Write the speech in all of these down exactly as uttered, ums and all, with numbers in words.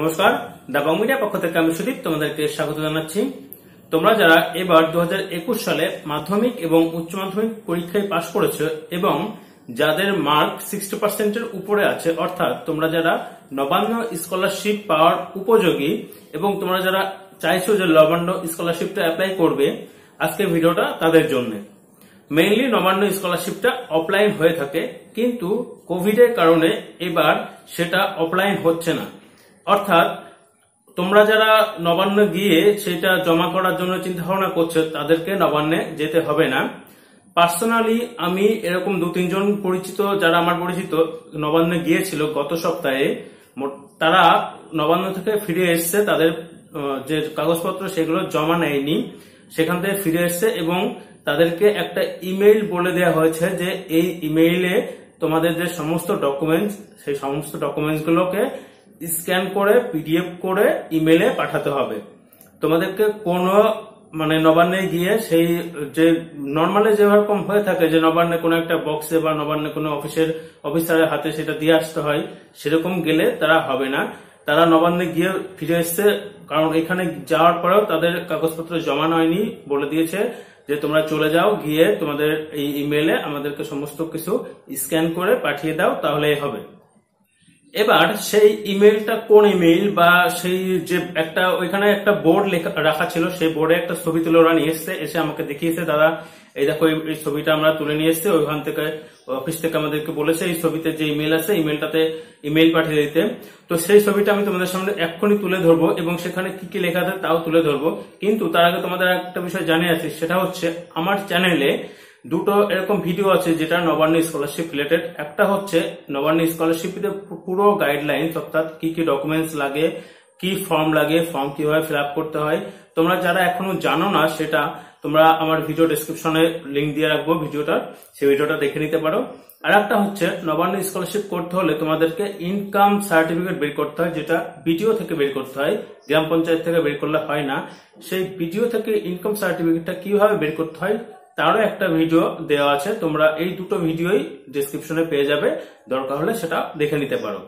नमस्कार দাবা মিডিয়া পক্ষ থেকে আমি সুদীপ তোমাদেরকে স্বাগত জানাচ্ছি। তোমরা যারা এবার দুই হাজার একুশ সালে মাধ্যমিক এবং উচ্চ মাধ্যমিক পরীক্ষায় পাশ করেছো এবং যাদের মার্ক ষাট শতাংশ এর উপরে আছে, অর্থাৎ তোমরা যারা নবান্ন স্কলারশিপ পাওয়ার উপযোগী এবং তোমরা যারা চাইছো যে নবান্ন স্কলারশিপটা অ্যাপ্লাই করবে, আজকের ভিডিওটা তাদের জন্য। মেইনলি নবান্ন স্কলারশিপটা অফলাইন হয়ে থাকে, কিন্তু কোভিডের কারণে এবার সেটা অফলাইন হচ্ছে না। অর্থাৎ তোমরা যারা নবান্ন গিয়ে সেটা জমা করার জন্য চিন্তা ভাবনা করছো, তাদেরকে নবান্নে যেতে হবে না। পার্সোনালি আমি এরকম দু তিনজন পরিচিত, যারা আমার পরিচিত, নবান্নে গিয়েছিল গত সপ্তাহে। তারা নবান্ন থেকে ফিরে এসছে, তাদের যে কাগজপত্র সেগুলো জমা নেয়নি, সেখান থেকে ফিরে এসছে এবং তাদেরকে একটা ইমেইল বলে দেওয়া হয়েছে যে এই ইমেইলে তোমাদের যে সমস্ত ডকুমেন্টস, সেই সমস্ত ডকুমেন্টস গুলোকে স্ক্যান করে পিডিএফ করে ইমেলে পাঠাতে হবে। তোমাদেরকে কোনো মানে নবান্নে গিয়ে সেই যে নর্মালি যেরকম হয়ে থাকে যে নবান্নে কোনো একটা বক্সে বা নবান্নে কোনো অফিসের অফিসারের হাতে সেটা দিয়ে আসতে হয়, সেরকম গেলে তারা হবে না। তারা নবান্নে গিয়ে ফিরে এসছে, কারণ এখানে যাওয়ার পরেও তাদের কাগজপত্র জমা হয়নি। বলে দিয়েছে যে তোমরা চলে যাও, গিয়ে তোমাদের এই ইমেলে আমাদেরকে সমস্ত কিছু স্ক্যান করে পাঠিয়ে দাও, তাহলেই হবে। এবার সেই ইমেইলটা কোন ইমেইল বা সেই যে একটা ওইখানে একটা বোর্ড রাখা ছিল, সেই বোর্ডে একটা ছবি তুলে ওরা নিয়ে এসছে, এসে আমাকে দেখিয়েছে, দাদা এই দেখো এই ছবিটা আমরা তুলে নিয়ে এসছি, ওইখান থেকে অফিস থেকে আমাদেরকে বলেছে এই ছবিতে যে ইমেল আছে ইমেলটাতে ইমেল পাঠিয়ে দিতে। তো সেই ছবিটা আমি তোমাদের সামনে এক্ষুনি তুলে ধরবো এবং সেখানে কি কি লেখা আছে তাও তুলে ধরবো। কিন্তু তার আগে তোমাদের একটা বিষয় জানিয়ে আছি, সেটা হচ্ছে আমার চ্যানেলে দুটো এরকম ভিডিও আছে যেটা নবান্ন স্কলারশিপ রিলেটেড। একটা হচ্ছে নবান্ন স্কলারশিপের পুরো গাইডলাইন, অর্থাৎ কি কি ডকুমেন্টস লাগে, কি ফর্ম লাগে, ফর্ম কিভাবে ফিল আপ করতে হয়। তোমরা যারা এখনো জানো না সেটা, তোমরা আমার ভিডিও ডেসক্রিপশনে লিঙ্ক দিয়ে রাখবো ভিডিওটার, সেই ভিডিওটা দেখে নিতে পারো। আর একটা হচ্ছে নবান্ন স্কলারশিপ করতে হলে তোমাদেরকে ইনকাম সার্টিফিকেট বের করতে হয়, যেটা বিডিও থেকে বের করতে হয়, গ্রাম পঞ্চায়েত থেকে বের করলে হয় না। সেই বিডিও থেকে ইনকাম সার্টিফিকেটটা কিভাবে বের করতে হয় তারও একটা ভিডিও দেওয়া আছে, তোমরা এই দুটো ভিডিওই ডেসক্রিপশনে পেয়ে যাবে, দরকার হলে সেটা দেখে নিতে পারো।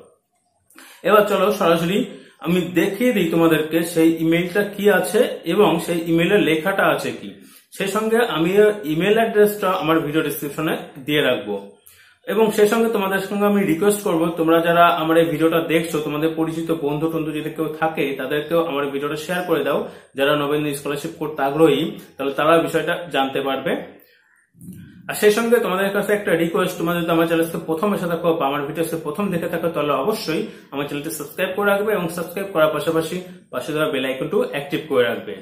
এবার চলো সরাসরি আমি দেখিয়ে দিই তোমাদেরকে সেই ইমেইলটা কি আছে এবং সেই ইমেইলের লেখাটা আছে কি। সেই সঙ্গে আমি ইমেল অ্যাড্রেসটা আমার ভিডিও ডেসক্রিপশনে দিয়ে রাখবো এবং সেই সঙ্গে তোমাদের সঙ্গে আমি রিকোয়েস্ট করবো, তোমরা যারা আমার এই ভিডিওটা দেখছো, তোমাদের পরিচিত বন্ধু টন্ধু যদি কেউ থাকে তাদেরকেও আমার ভিডিওটা শেয়ার করে দাও, যারা নবান্ন স্কলারশিপ করতে আগ্রহী, তাহলে তারা বিষয়টা জানতে পারবে। আর সেই সঙ্গে তোমাদের কাছে একটা রিকোয়েস্ট, তোমরা যদি আমার চ্যানেলকে প্রথম এসে থাকো বা আমার ভিডিওকে প্রথম দেখে থাকো, তাহলে অবশ্যই আমার চ্যানেলটি সাবস্ক্রাইব করে রাখবে এবং সাবস্ক্রাইব করার পাশাপাশি পাশে দেওয়া বেল আইকনটিও অ্যাক্টিভ করে রাখবে।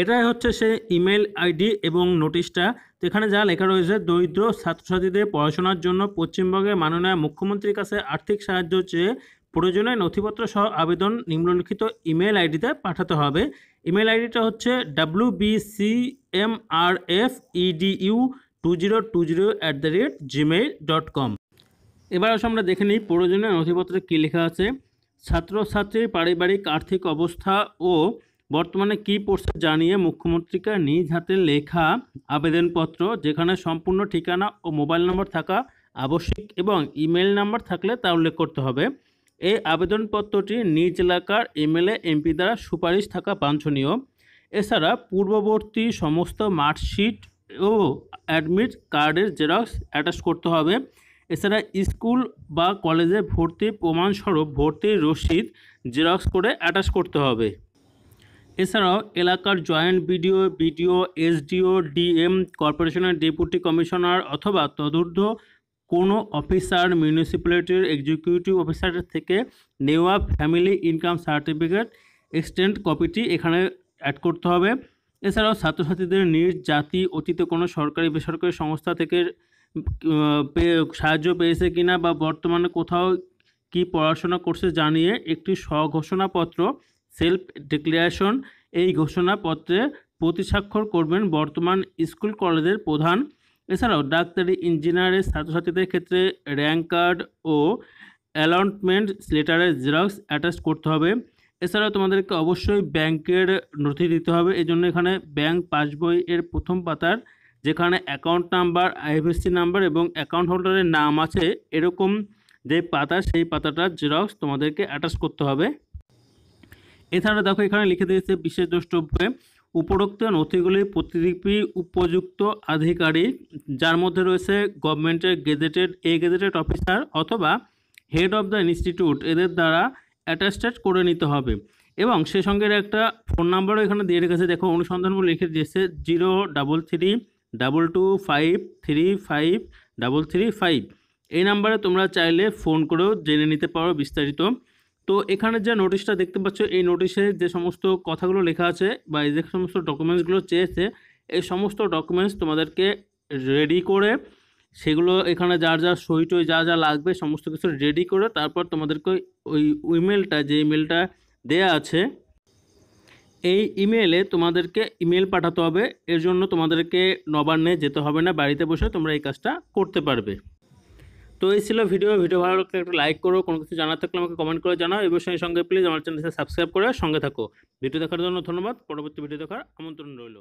এটাই হচ্ছে সেই ইমেল আইডি এবং নোটিশটা। তো এখানে যা লেখা রয়েছে, দরিদ্র ছাত্রছাত্রীদের পড়াশোনার জন্য পশ্চিমবঙ্গের মাননীয় মুখ্যমন্ত্রীর কাছে আর্থিক সাহায্য চেয়ে প্রয়োজনীয় নথিপত্র সহ আবেদন নিম্নলিখিত ইমেল আইডিতে পাঠাতে হবে। ইমেল আইডিটা হচ্ছে W B C M R F EDU two zero two zero at the rate Gmail dot com. এবার আসলে আমরা দেখে নিই প্রয়োজনীয় নথিপত্রে কী লেখা আছে। ছাত্রছাত্রীর পারিবারিক আর্থিক অবস্থা ও বর্তমানে কি পড়ছে জানিয়ে মুখ্যমন্ত্রীকে নিজ হাতে লেখা আবেদনপত্র, যেখানে সম্পূর্ণ ঠিকানা ও মোবাইল নম্বর থাকা আবশ্যিক এবং ইমেল নাম্বার থাকলে তা উল্লেখ করতে হবে। এই আবেদনপত্রটি নিজ এলাকার এমএলএ এমপি দ্বারা সুপারিশ থাকা বাঞ্ছনীয়। এছাড়া পূর্ববর্তী সমস্ত মার্কশিট ও অ্যাডমিট কার্ডের জেরক্স অ্যাটাচ করতে হবে। এছাড়া স্কুল বা কলেজে ভর্তি প্রমাণস্বরূপ ভর্তির রসিদ জেরক্স করে অ্যাটাচ করতে হবে। এছাড়াও এলাকার joint BDO, BDO, SDO, DM, কর্পোরেশনের ডেপুটি কমিশনার অথবা তদূর্ধ্ব কোনো অফিসার, মিউনিসিপ্যালিটির এক্সিকিউটিভ অফিসারের থেকে নেওয়া ফ্যামিলি ইনকাম সার্টিফিকেট এক্সটেন্ড কপিটি এখানে অ্যাড করতে হবে। এছাড়াও ছাত্রছাত্রীদের নিজ জাতি, অতীতে কোনো সরকারি বেসরকারি সংস্থা থেকে সাহায্য পেয়েছে কিনা বা বর্তমানে কোথাও কি পড়াশোনা করছে জানিয়ে একটি স্বঘোষণাপত্র, সেলফ ডিক্লারেশন, এই ঘোষণাপত্রে প্রতিস্বাক্ষর করবেন বর্তমান স্কুল কলেজের প্রধান। এছাড়াও ডাক্তারি, ইঞ্জিনিয়ারের ছাত্রছাত্রীদের ক্ষেত্রে র্যাঙ্ক কার্ড ও অ্যালটমেন্ট লেটারের জেরক্স অ্যাটাচ করতে হবে। এছাড়াও তোমাদেরকে অবশ্যই ব্যাংকের নথি দিতে হবে, এই জন্য এখানে ব্যাংক পাসবই এর প্রথম পাতার যেখানে অ্যাকাউন্ট নাম্বার আইএফএসসি নাম্বার এবং অ্যাকাউন্ট হোল্ডারের নাম আছে এরকম যে পাতা সেই পাতাটা জেরক্স তোমাদেরকে অ্যাটাচ করতে হবে। এছাড়া দেখো এখানে লিখে দিয়েছে বিশেষ দ্রষ্টব্যে উপরোক্ত নথিগুলির প্রতিলিপি উপযুক্ত আধিকারিক যার মধ্যে রয়েছে গভর্নমেন্টের গেজেটেড এ গেজেটেড অফিসার অথবা হেড অফ দ্য ইনস্টিটিউট এদের দ্বারা অ্যাটাস্টেড করে নিতে হবে এবং সে সঙ্গে একটা ফোন নাম্বারও এখানে দিয়ে রেখেছে। দেখো অনুসন্ধানগুলো লিখে দিয়েছে zero double three double two five three five double three five এই নাম্বারে তোমরা চাইলে ফোন করেও জেনে নিতে পারো বিস্তারিত। তো এখানে যে নোটিশটা দেখতে পাচ্ছ এই নোটিশে যে সমস্ত কথাগুলো লেখা আছে বা যে সমস্ত ডকুমেন্টসগুলো চেয়েছে এই সমস্ত ডকুমেন্টস তোমাদেরকে রেডি করে সেগুলো এখানে যার যা সই টই যা যা লাগবে সমস্ত কিছু রেডি করে তারপর তোমাদেরকে ওই ইমেলটা যে ইমেলটা দেয়া আছে এই ইমেলে তোমাদেরকে ইমেল পাঠাতে হবে। এর জন্য তোমাদেরকে নবান্নে যেতে হবে না, বাড়িতে বসে তোমরা এই কাজটা করতে পারবে। তো এই ছিল ভিডিও ভিডিও ভালো লাগলে একটু লাইক করো, কোনো কিছু জানার থাকলে আমাকে কমেন্ট করে জানাও এবং সেই সঙ্গে প্লিজ আমার চ্যানেলটা সাবস্ক্রাইব করে সঙ্গে থাকো। ভিডিও দেখার জন্য ধন্যবাদ, পরবর্তী ভিডিও দেখার আমন্ত্রণ রইল।